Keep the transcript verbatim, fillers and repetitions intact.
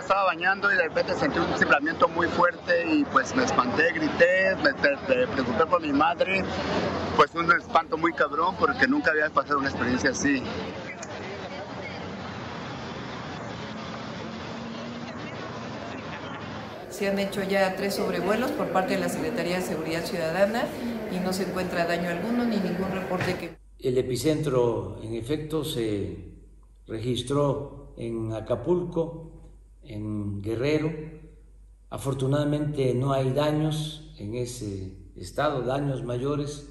Estaba bañando y de repente sentí un temblamiento muy fuerte y pues me espanté, grité, me preocupé por mi madre. Pues un espanto muy cabrón porque nunca había pasado una experiencia así. Se han hecho ya tres sobrevuelos por parte de la Secretaría de Seguridad Ciudadana y no se encuentra daño alguno ni ningún reporte que... El epicentro, en efecto, se registró en Acapulco, en Guerrero. Afortunadamente no hay daños en ese estado, daños mayores.